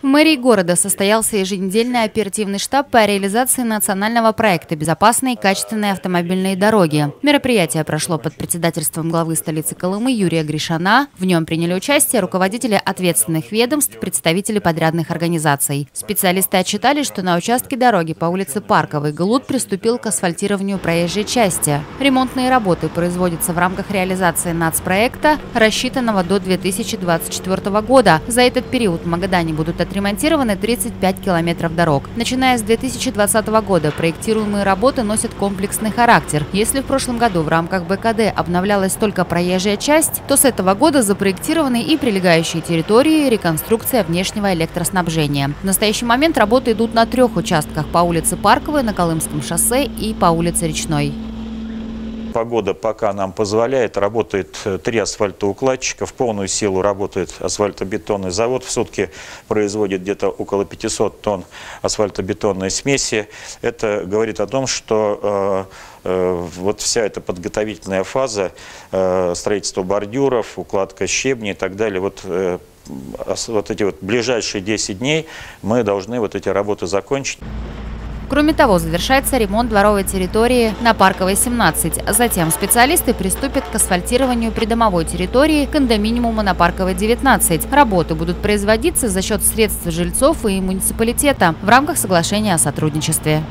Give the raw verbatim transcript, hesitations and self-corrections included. В мэрии города состоялся еженедельный оперативный штаб по реализации национального проекта «Безопасные и качественные автомобильные дороги». Мероприятие прошло под председательством главы столицы Колымы Юрия Гришана. В нем приняли участие руководители ответственных ведомств, представители подрядных организаций. Специалисты отчитали, что на участке дороги по улице Парковой Голубь приступил к асфальтированию проезжей части. Ремонтные работы производятся в рамках реализации нацпроекта, рассчитанного до две тысячи двадцать четвёртого года. За этот период в Магадане будут отремонтированы тридцать пять километров дорог. Начиная с две тысячи двадцатого года проектируемые работы носят комплексный характер. Если в прошлом году в рамках БКД обновлялась только проезжая часть, то с этого года запроектированы и прилегающие территории, реконструкция внешнего электроснабжения. В настоящий момент работы идут на трех участках: по улице Парковой, на Колымском шоссе и по улице Речной. Погода пока нам позволяет. Работает три асфальтоукладчика. В полную силу работает асфальтобетонный завод. В сутки производит где-то около пятисот тонн асфальтобетонной смеси. Это говорит о том, что э, э, вот вся эта подготовительная фаза, э, строительство бордюров, укладка щебня и так далее, вот, э, вот эти вот ближайшие десять дней мы должны вот эти работы закончить. Кроме того, завершается ремонт дворовой территории на Парковой семнадцать. Затем специалисты приступят к асфальтированию придомовой территории кондоминиума на Парковой девятнадцать. Работы будут производиться за счет средств жильцов и муниципалитета в рамках соглашения о сотрудничестве.